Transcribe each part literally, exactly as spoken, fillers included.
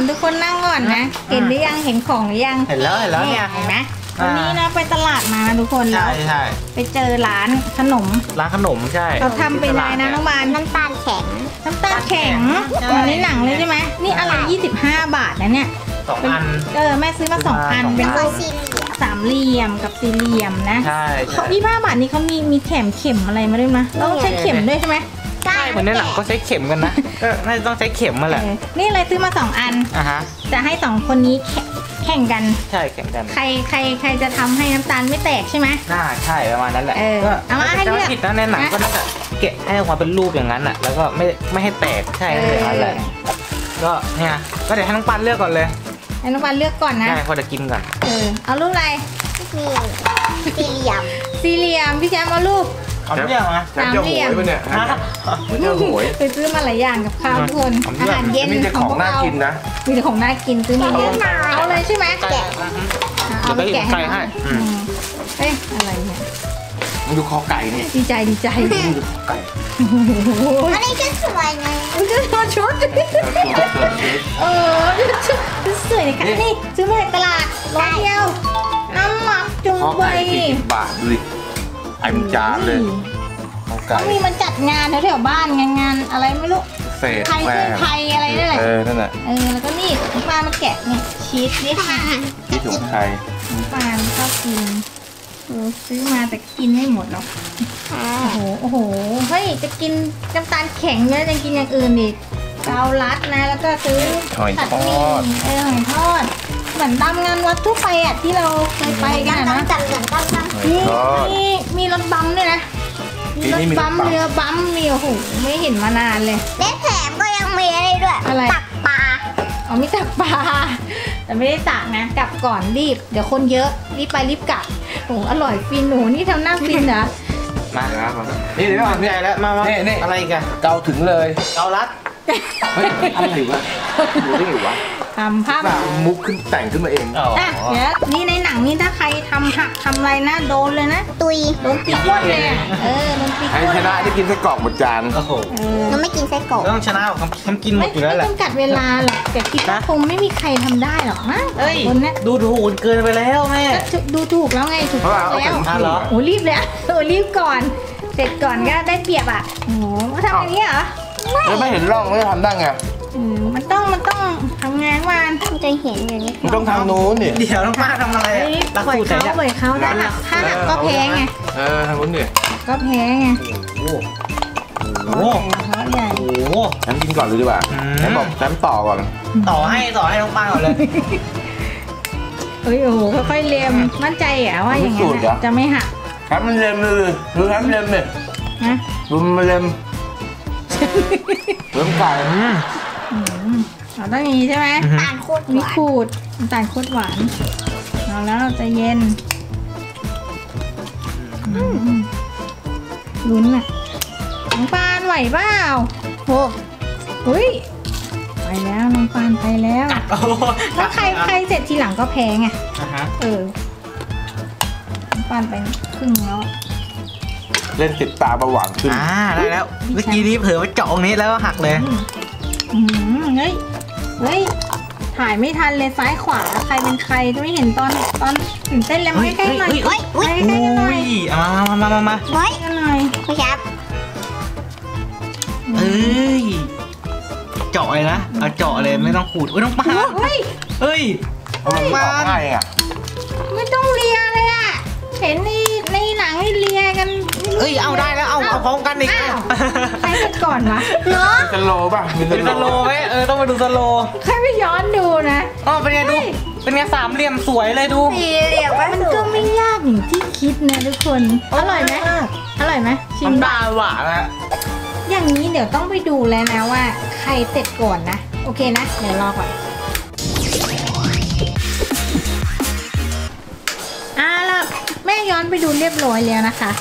อนทุกคนนั่งก่อนนะเห็นหรือยังเห็นของหรือยังเห็นแล้วเห็นแล้วเนี่ยเห็นไหมวันนี้นะไปตลาดมาทุกคนแล้วไปเจอร้านขนมร้านขนมใช่เราทำเป็นอะไรนะน้องบานน้ำตาลแข็งน้ำตาลแข็งอันนี้หนังเลยใช่ไหมนี่อะไรยี่สิบห้าบาทนะเนี่ยสองอันเออแม่ซื้อมาสองอันเป็นรูปสามเหลี่ยมกับสี่เหลี่ยมนะใช่เขายี่สิบห้าบาทนี้เขามีมีแถมเข็มอะไรมาด้วยมั้ยต้องใช้เข็มด้วยใช่ไหมใช่เหมือนในหนังก็ใช้เข็มกันนะก็น่าจะต้องใช้เข็มมาแหละนี่เลยซื้อมาสองอันอ่ะฮะจะให้สองคนนี้แข่งกันใช่แข่งกันใครใครใครจะทำให้น้ำตาลไม่แตกใช่ไหมน่าใช่ประมาณนั้นแหละก็เอามาให้เลือกผิดนะในหนังก็น่าจะแกะให้ออกมาเป็นรูปอย่างนั้นอ่ะแล้วก็ไม่ไม่ให้แตกใช่เลยนั่นแหละก็เนี่ยก็เดี๋ยวให้น้องปันเลือกก่อนเลยให้น้องปันเลือกก่อนนะได้เขาจะกินก่อนเออเอารูปอะไรสี่เหลี่ยมสี่เหลี่ยมพี่แชมป์เอารูปสามเหลี่ยมนะสามเหลี่ยมเนี่ยฮะไปซื้อมาหลายอย่างกับข้าวทุกคนอาหารเย็นมีแต่ของน่ากินนะมีแต่ของน่ากินซื้อมาเยอะเอาเลยใช่ไหมแกะเอาไปแกะให้เอ๊ะอะไรเนี่ยมันดูคอไก่เนี่ยดีใจดีใจไก่อันนี้ก็สวยไงมันก็โดนชุดเออชุดสวยเลยค่ะนี่ซื้อมาจากตลาดร้อยเดียวน้ำหมักจุ่มใบสี่สิบบาทเลยไอ้มันจานเลยเขามีมันจัดงานแถวๆบ้านงานงานอะไรไม่รู้ไทยเส้นไทยอะไรนั่นแหละเออนั่นแหละเออแล้วก็นี่ปลามาแกะเนี่ยชีสนี่ค่ะชีสของไทยปลาก็กินซื้อมาแต่กินไม่หมดหรอกโอ้โหโอ้โหเฮ้ยจะกินน้ำตาลแข็งเนี่ยจะกินอย่างอื่นอีกเกาลัดนะแล้วก็ซื้อหอยทอดเออหอยทอดเหมือนตามงานวัดทั่วไปอ่ะที่เราเคยไปกันนะจัดกันตั้งตั้งมีมีรถบัมด้วยนะรถบัมเรือบัมมีโอ้โหไม่เห็นมานานเลยเล็กแถมก็ยังมีอะไรด้วยตักปลาอ๋อมีตักปลาแต่ไม่ได้ตักนะกลับก่อนรีบเดี๋ยวคนเยอะรีบไปรีบกลับโอ้อร่อยฟินหนูนี่ทำหน้าฟินนะมานี่เดี๋ยวไม่ได้แล้วมาเนี่ยเนี่ยอะไรกันเกาถึงเลยเกาลัดอะไรวะดูได้ไงวะทำภาพมุกขึ้นแต่งขึ้นมาเองอ่ะเดี๋ยวนี่ในหนังนี่ถ้าใครทำหักทำอะไรนะโดนเลยนะตุยโดนตีก้นเลยเออโดนตีก้นไอ้ชนะได้กินไส้กรอกหมดจานโอ้โหเราไม่กินไส้กรอกต้องชนะเขาทำกินหมดอยู่แล้วแหละไม่จำกัดเวลาหรอกแต่คิดว่าคงไม่มีใครทำได้หรอกนะเอ้ยดูถูกเกินไปแล้วแม่ดูถูกแล้วไงถูกแล้วโอ้รีบแล้วโอ้รีบก่อนเสร็จก่อนก็ได้เปรียบอ่ะโอ้โหทำอย่างนี้เหรอแล้วไม่เห็นร่องไม่ทำได้ไงมันต้องมันต้องทำงานวันมันจะเห็นอย่างนี้มันต้องทำโน้นเนี่ยเดี๋ยวต้องป้าทำอะไรรักสูตรเขาเบยเขาถ้าหักถ้าหักก็แพ้ไงเออทำโน้นเนี่ยก็แพ้ไงโอ้โหใหญ่โอ้โหน้ำกินก่อนเลยดีกว่าน้ำบอกน้ำต่อก่อนต่อให้ต่อให้ต้องป้าก่อนเลยเอ้ยโอ้โหค่อยๆเลียมมั่นใจอ่ะว่าอย่างนี้จะไม่หักน้ำเลียมเลยดูน้ำเลียมเลยนะดูมันเลียมเลียมไก่เราต้องมีใช่ไหมต่างโคตรมีขูดต่างโคตรหวานเอาแล้วเราจะเย็นลุ้นอ่ะน้องปานไหวเปล่าโอ้โหไปแล้วน้องปานไปแล้วแล้วใครใครเสร็จทีหลังก็แพ้ไงเออน้องปานไปครึ่งแล้วเล่นติดตาประหว่างขึ้นอ่าได้แล้วเมื่อกี้นี้เผลอไปเจาะตรงนี้แล้วก็หักเลยเฮ้ยเฮ้ยถ่ายไม่ทันเลยซ้ายขวาใครเป็นใครจะไม่เห็นตอนตอนตื่นเต้นแล้วไม่ใกล้หน่อยไม่ใกล้กันหน่อยมามามามามาใกล้กันหน่อยพี่แคปเอ้ยเจาะเลยนะเอาเจาะเลยไม่ต้องขูดเอ้ยต้องปาเฮ้ยเฮ้ยมาง่ายอ่ะไม่ต้องเลียเลยอ่ะเห็นในในหนังให้เลียกันเอ้ยเอาได้แล้วเอาเอาพร้อมกันอีกใครเสร็จก่อนวะเนาะสโลว์ป่ะมีสโลว์ไหมเออต้องมาดูสโลว์ใครไม่ย้อนดูนะอ๋อเป็นไงดูเป็นไงสามเหลี่ยมสวยเลยดูสี่เหลี่ยมมันก็ไม่ยากอย่างที่คิดนะทุกคนอร่อยไหมอร่อยไหมชิมบ้าหวานละอย่างนี้เดี๋ยวต้องไปดูแล้วนะว่าใครเสร็จก่อนนะโอเคนะเดี๋ยวรอก่อนอ่ะแล้วแม่ย้อนไปดูเรียบร้อยแล้วนะคะ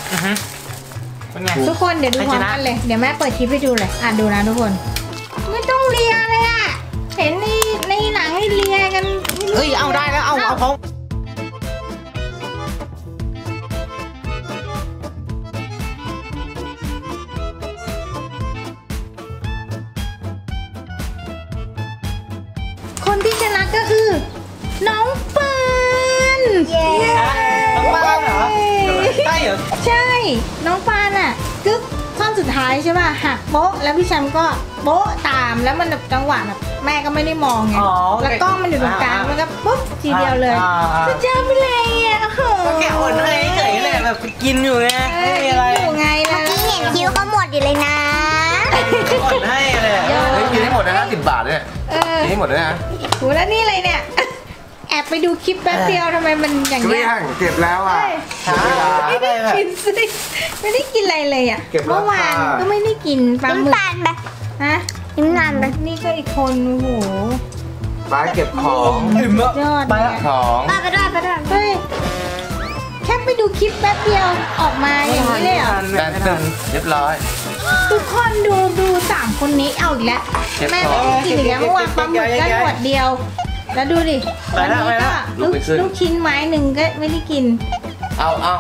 ทุกคนเดี๋ยวดูพร้อมกันเลยเดี๋ยวแม่เปิดคลิปให้ดูเลยอ่ะดูนะทุกคนไม่ต้องเลียเลยอ่ะเห็นในในหนังให้เลียกันเอ้ยเอาได้แล้วเอาเอาเขาคน เหรอใช่น้องปานอ่ะกึ๊บท่อนสุดท้ายใช่ป่ะหักโป๊ะแล้วพี่แชมป์ก็โป๊ะตามแล้วมันแบบจังหวะแบบแม่ก็ไม่ได้มองไงแล้วกล้องมันอยู่ตรงกลางมันก็ปุ๊บทีเดียวเลยสุดยอดไปเลยอ่ะก็แกอ่อนอะไรเฉยเลยแบบกินอยู่ไงไม่มีอะไรอยู่ไงนะเมื่อกี้เห็นคิ้วก็หมดอยู่เลยนะอ่อนให้เลยไม่กินให้หมดนะสิบบาทเนี่ยกินให้หมดเลยนะโหแล้วนี่อะไรเนี่ยแอบไปดูคลิปแป๊บเดียวทำไมมันอย่างเงี้ยเก็บแล้วอ่ะไม่ได้กินสิไม่ได้กินอะไรเลยอ่ะเมื่อวานก็ไม่ได้กินปลาหมึกฮะยิ้มนานไปนี่ก็อีกคนโอ้โหไปเก็บของยอดไปของไปด้วยไปด้วยเฮ้ยแค่ไปดูคลิปแป๊บเดียวออกมาอย่างนี้เลยอ่ะแป๊บนึงเรียบร้อยทุกคนดูดูสามคนนี้เอาอีกแล้วแม่ไม่ได้กินอีกแล้วเมื่อวานปลาหมึกก็หมดเดียวแล้วดูดิวันนี้ก็ลูกชิ้นไม้หนึ่งก็ไม่ได้กินเอาเอา